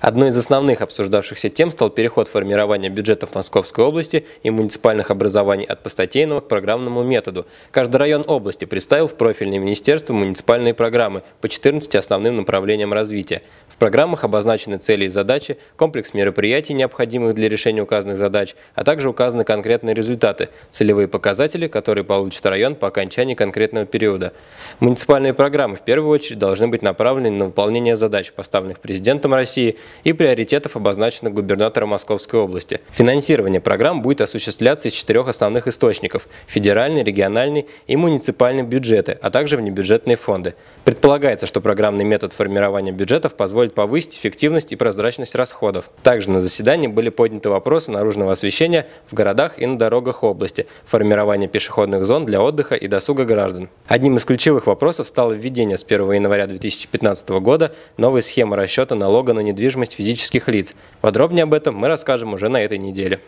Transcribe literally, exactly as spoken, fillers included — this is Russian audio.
Одной из основных обсуждавшихся тем стал переход формирования бюджетов Московской области и муниципальных образований от постатейного к программному методу. Каждый район области представил в профильное министерство муниципальные программы по четырнадцати основным направлениям развития. В программах обозначены цели и задачи, комплекс мероприятий, необходимых для решения указанных задач, а также указаны конкретные результаты, целевые показатели, которые получит район по окончании конкретного периода. Муниципальные программы в первую очередь должны быть направлены на выполнение задач, поставленных президентом России, и приоритетов, обозначенных губернатором Московской области. Финансирование программ будет осуществляться из четырех основных источников – федеральный, региональный и муниципальный бюджеты, а также внебюджетные фонды. Предполагается, что программный метод формирования бюджетов позволит повысить эффективность и прозрачность расходов. Также на заседании были подняты вопросы наружного освещения в городах и на дорогах области, формирование пешеходных зон для отдыха и досуга граждан. Одним из ключевых вопросов стало введение с первого января две тысячи пятнадцатого года новой схемы расчета налога на недвижимость физических лиц. Подробнее об этом мы расскажем уже на этой неделе.